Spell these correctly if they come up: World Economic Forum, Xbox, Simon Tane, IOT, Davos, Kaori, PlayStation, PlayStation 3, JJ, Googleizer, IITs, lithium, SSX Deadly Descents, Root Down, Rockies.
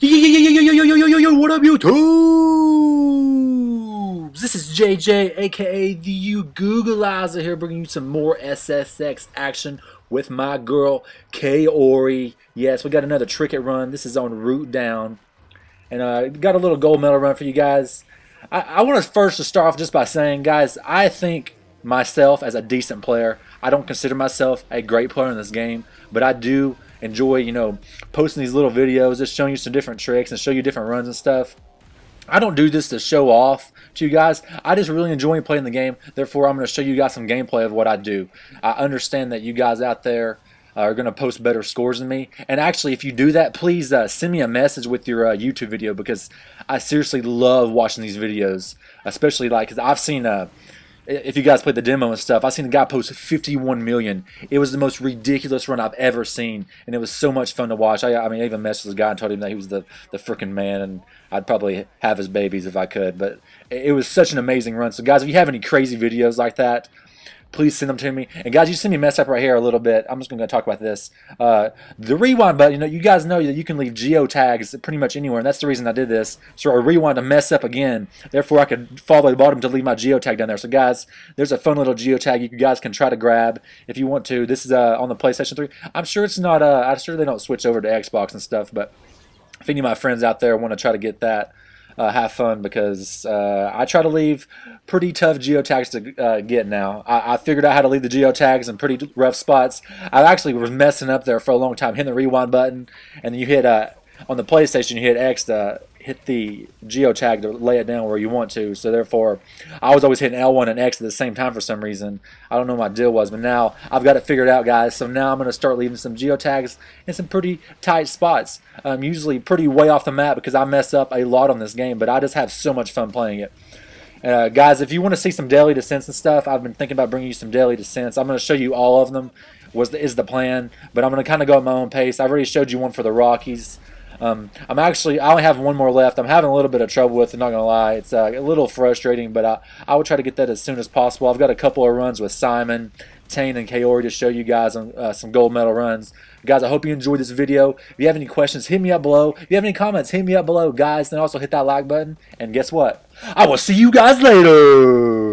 Yo, what up, YouTube? This is JJ, aka the You Googleizer, here bringing you some more SSX action with my girl Kaori. Yes, we got another tricket run. This is on route down, and got a little gold medal run for you guys. I want to first start off just by saying, guys, I think myself as a decent player. I don't consider myself a great player in this game, but I do enjoy, you know, posting these little videos, just showing you some different tricks and show you different runs and stuff. I don't do this to show off to you guys. I just really enjoy playing the game. Therefore, I'm going to show you guys some gameplay of what I do. I understand that you guys out there are going to post better scores than me. And actually, if you do that, please send me a message with your YouTube video, because I seriously love watching these videos, especially like, because I've seen if you guys played the demo and stuff, I seen a guy post 51 million. It was the most ridiculous run I've ever seen, and it was so much fun to watch. I mean, I even messaged the guy and told him that he was the freaking man, and I'd probably have his babies if I could. But it was such an amazing run. So, guys, if you have any crazy videos like that, please send them to me. And, guys, you send me a mess up right here a little bit. I'm just going to talk about this. The rewind button, you know, you guys know that you can leave geotags pretty much anywhere, and that's the reason I did this. So I rewind to mess up again. Therefore, I could fall to the bottom to leave my geotag down there. So, guys, there's a fun little geotag you guys can try to grab if you want to. This is on the PlayStation 3. I'm sure it's not I'm sure they don't switch over to Xbox and stuff, but if any of my friends out there want to try to get that, have fun, because I try to leave pretty tough geotags to get now. I figured out how to leave the geotags in pretty rough spots. I actually was messing up there for a long time, hitting the rewind button, and you hit, on the PlayStation, you hit X to hit the geotag to lay it down where you want to. So therefore, I was always hitting L1 and X at the same time for some reason. I don't know what my deal was, but now I've got it figured out, guys. So now I'm going to start leaving some geotags in some pretty tight spots. I'm usually pretty way off the map because I mess up a lot on this game, but I just have so much fun playing it. Guys, if you want to see some daily descents and stuff, I've been thinking about bringing you some daily descents. I'm going to show you all of them, is the plan, but I'm going to kind of go at my own pace. I've already showed you one for the Rockies. I only have one more left. I'm having a little bit of trouble with it, not going to lie. It's a little frustrating, but I would try to get that as soon as possible. I've got a couple of runs with Simon, Tane, and Kaori to show you guys on some gold medal runs. Guys, I hope you enjoyed this video. If you have any questions, hit me up below. If you have any comments, hit me up below, guys. Then also hit that like button. And guess what? I will see you guys later.